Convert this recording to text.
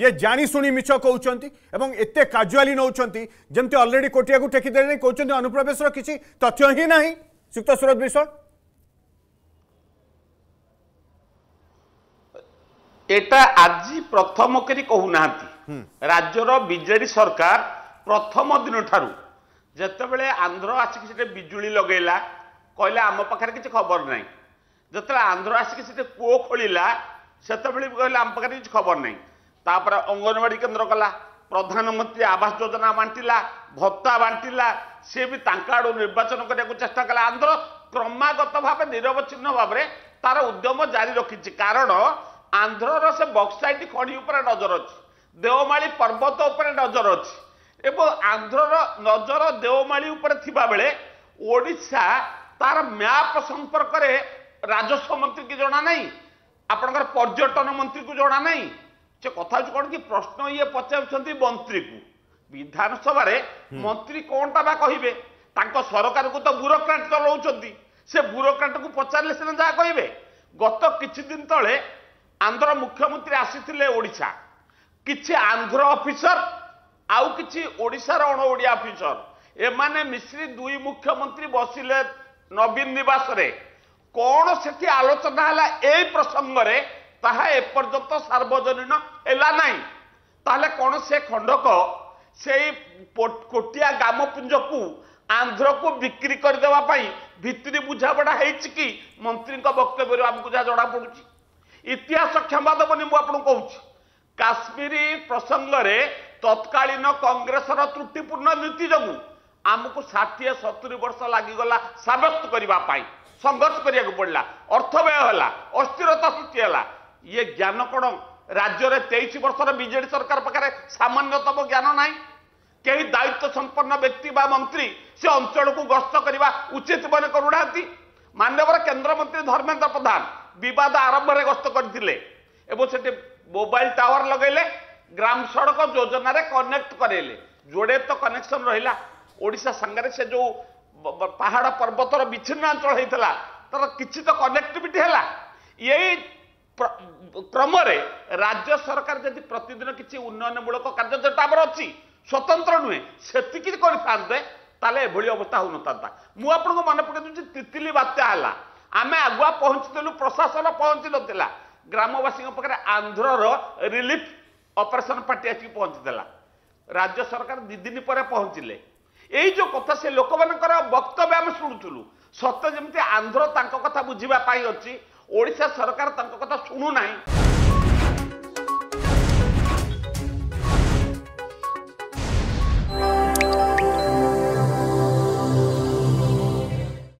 ये जानी सुनी मिछ कहते हैं एते काजुआली नौकरी जमती अलरेडी कोटिया को टेकिदेले कहते अनुप्रवेश किसी तथ्य ही ना। श्रीयुक्त सुरज विश्वास एटा आज प्रथम करी कहूना राज्यर बीजेडी सरकार प्रथम दिन ठारू जितेबाला आंध्र आसिक बिजुली लगेला कहला आम पाखे किसी खबर ना जिते आंध्र आसिक कूओ खोला से कहला आम पाखे किसी खबर ना तापर अंगनवाड़ी केन्द्र कला प्रधानमंत्री आवास योजना बांटिला भत्ता बांटिला सी भी आड़ू निर्वाचन करने को चेष्टा कला आंध्र क्रमागत भाव निरवच्छिन्न भाव तार उद्यम जारी रखी कारण आंध्रर से बक्साइट खड़ी उपर नजर अच्छी देवमाली पर्वत उपर नजर अच्छी एवं आंध्रर नजर देवमाली उपर थिबा बेले ओडिशा तार मैप संपर्क राजस्व मंत्री की जना ना आपणकर पर्यटन मंत्री को जना ना से कथा कौन कि प्रश्न ये पचार मंत्री को विधानसभा मंत्री कौनटा बा कहे सरकार को तो ब्यूरोक्राट चलाउछंती से ब्यूरोक्राट को पचारे सीना जहाँ कहे। गत किछि दिन तले आंध्र मुख्यमंत्री आसीथिले ओडिशा किछि आंध्र ऑफिसर आउ किछि ओडिशार अण ओडिया ऑफिसर एमाने मिश्री दुई मुख्यमंत्री बसिले नवीन निवास रे कौन सेठी आलोचना हला ए प्रसंग रे ताहा एपर्यंत सार्वजनीन एला नाई ताहले कौन से खंडक से कोटिया ग्रामपुंज को आंध्र को बिक्री करदेवा पाई भित्री बुझाबड़ा कि मंत्री वक्तव्य आमको जहाँ जना पड़ी इतिहास क्षमा देवनी मुझे कहूँ काश्मीरी प्रसंग में तत्कालीन कांग्रेसर त्रुटिपूर्ण नीति जो आमको 60-70 वर्ष लगिगला सब्यस्त करने संघर्ष करने को पड़ा अर्थ व्यय है अस्थिरता सृष्टि है ये ज्ञान कौन राज्य में 23 वर्ष बीजेडी सरकार पाखे सामान्यतम ज्ञान ना कहीं दायित्व संपन्न व्यक्ति बा मंत्री से अंचल को गस्त करने उचित मन करूना माननीय केन्द्र मंत्री धर्मेन्द्र प्रधान विवाद आरंभ में गस्त करते से मोबाइल टावर लगेले ग्राम सड़क योजना कनेक्ट करेले जोड़े तो कनेक्शन रहा ओडिशा संगरे से जो पहाड़ पर्वतर विच्छिन्नांचल होता तर किसी तो कनेक्टिविटी है यही क्रम राज्य सरकार जब प्रतिदिन किसी उन्नयनमूलक कार्य जोटापर अच्छी स्वतंत्र नुहे से करें अवस्था हो ना मुझे मन पकड़ तितली बात्या है आम आगुआ पहुंचल प्रशासन पहुंच ना ग्रामवासी पाखे आंध्रर रिलीफ ऑपरेशन पार्टी आसिक पहुंचीदेला राज्य सरकार दिदिन पर पहुंचले यही जो कथा से लोक मान वक्तव्य आम शुणुलु सत्य जमी आंध्र कथा बुझापी अच्छी ओडिशा सरकार कथा शुणुना।